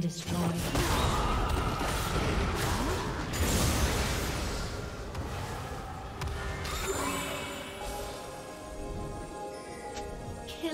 Destroyed.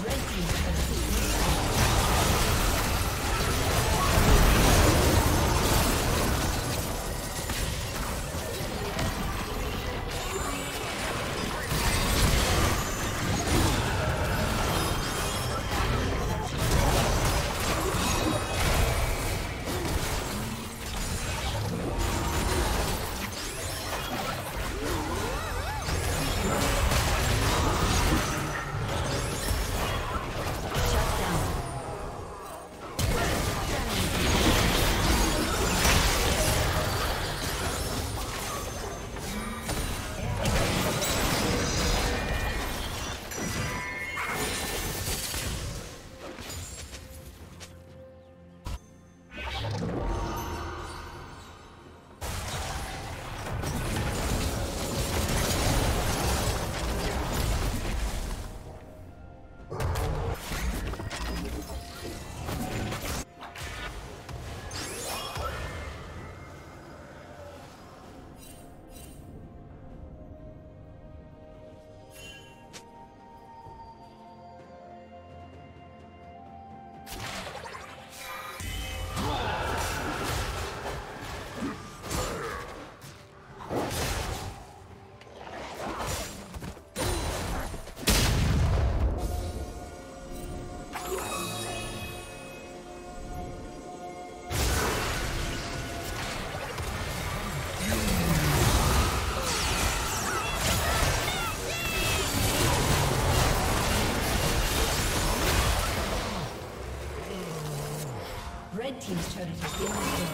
Red team's turret has been destroyed.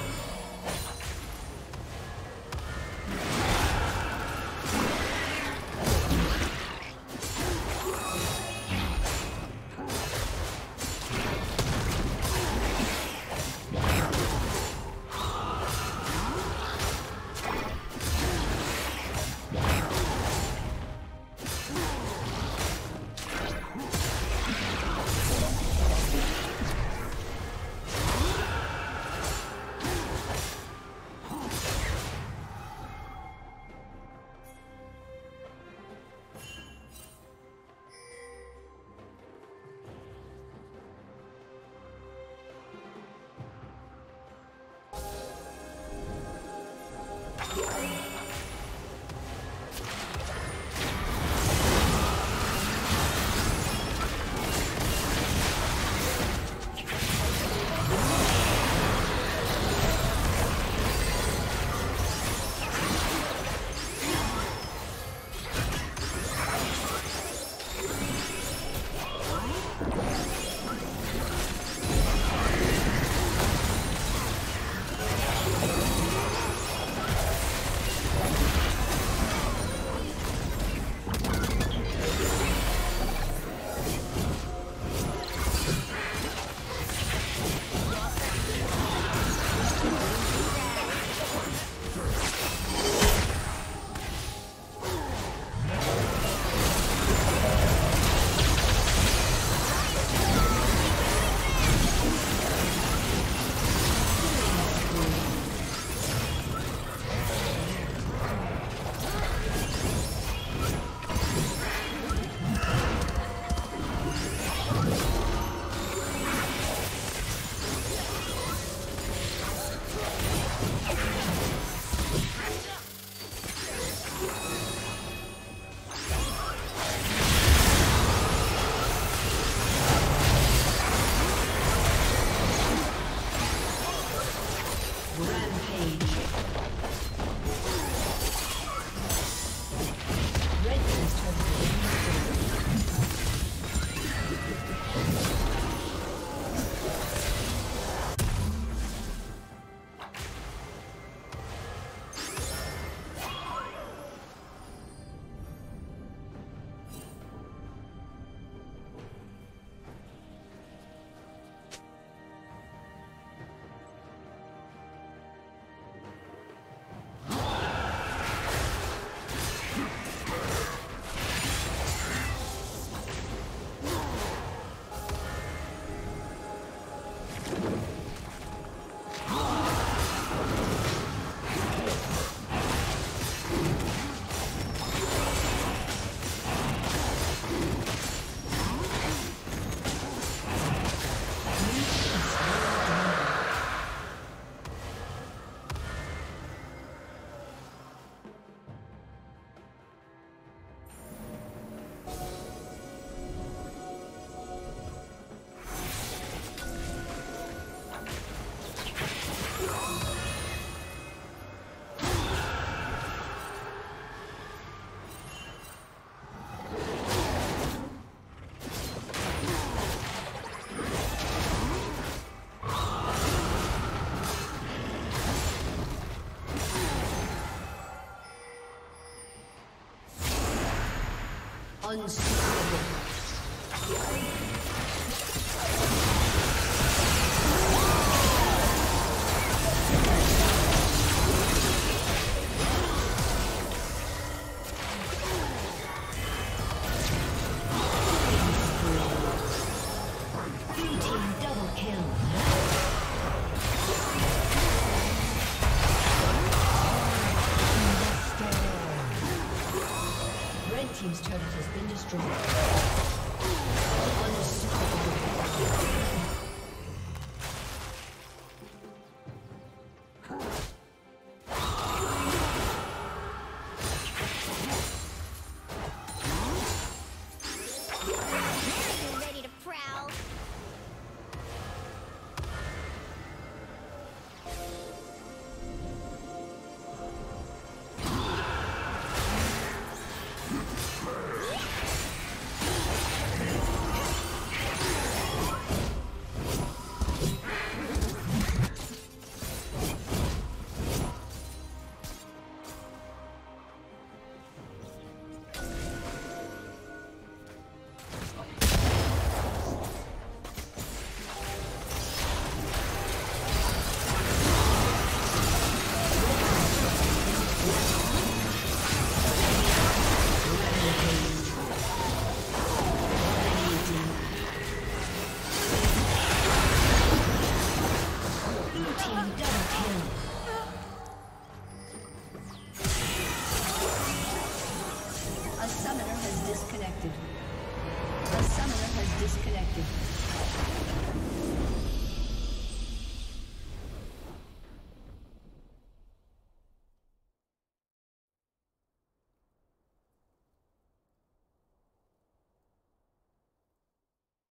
A summoner has disconnected.